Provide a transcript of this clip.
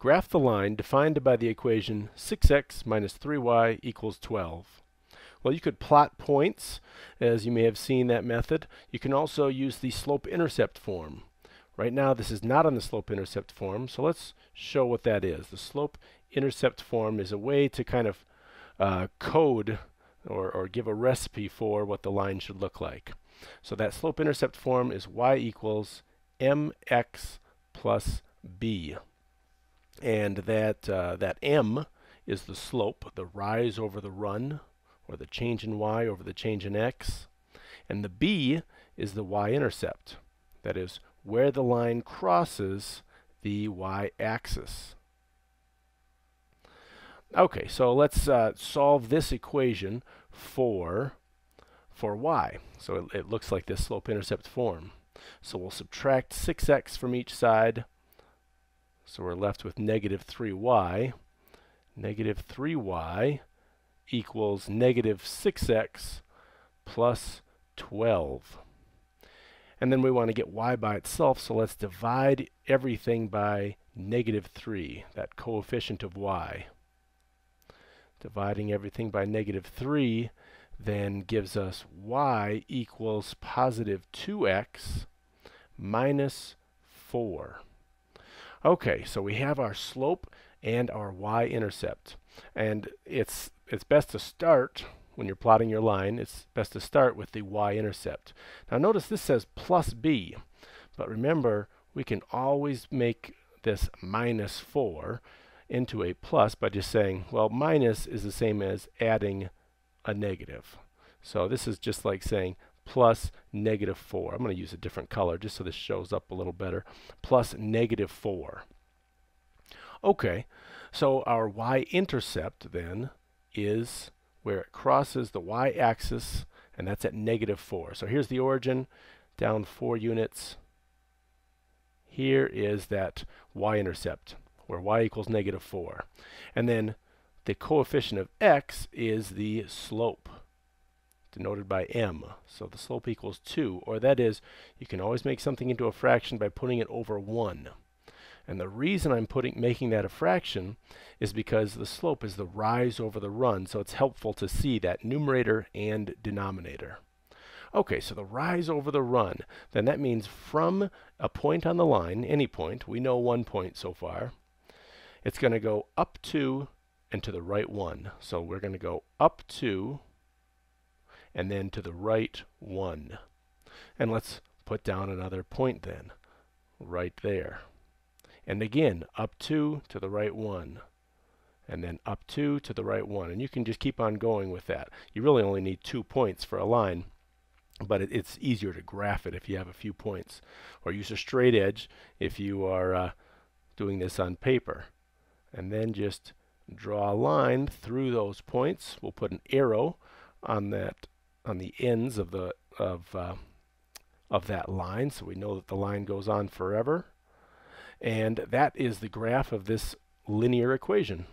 Graph the line defined by the equation 6x minus 3y equals 12. Well, you could plot points, as you may have seen that method. You can also use the slope-intercept form. Right now, this is not on the slope-intercept form, so let's show what that is. The slope-intercept form is a way to kind of code or give a recipe for what the line should look like. So that slope-intercept form is y equals mx plus b. And that m is the slope, the rise over the run, or the change in y over the change in x. And the b is the y-intercept. That is where the line crosses the y-axis. Okay, so let's solve this equation for y. So it looks like this slope-intercept form. So we'll subtract 6x from each side. So we're left with negative 3y. Negative 3y equals negative 6x plus 12. And then we want to get y by itself, so let's divide everything by negative 3, that coefficient of y. Dividing everything by negative 3 then gives us y equals positive 2x minus 4. Okay, so we have our slope and our y-intercept. And it's best to start, when you're plotting your line, it's best to start with the y-intercept. Now notice this says plus b, but remember we can always make this minus 4 into a plus by just saying, well, minus is the same as adding a negative. So this is just like saying plus negative 4. I'm going to use a different color just so this shows up a little better. Plus negative 4. Okay, so our y-intercept then is where it crosses the y-axis, and that's at negative 4. So here's the origin, down 4 units. Here is that y-intercept, where y equals negative 4. And then the coefficient of x is the slope, denoted by m. So the slope equals 2, or that is, you can always make something into a fraction by putting it over 1. And the reason I'm making that a fraction is because the slope is the rise over the run, so it's helpful to see that numerator and denominator. Okay, so the rise over the run, then that means from a point on the line, any point, we know one point so far, it's going to go up 2 and to the right 1. So we're going to go up 2 and then to the right 1. And let's put down another point then, right there. And again, up 2 to the right 1. And then up 2 to the right 1. And you can just keep on going with that. You really only need 2 points for a line, but it's easier to graph it if you have a few points. Or use a straight edge if you are doing this on paper. And then just draw a line through those points. We'll put an arrow on the ends of that line, so we know that the line goes on forever. And that is the graph of this linear equation.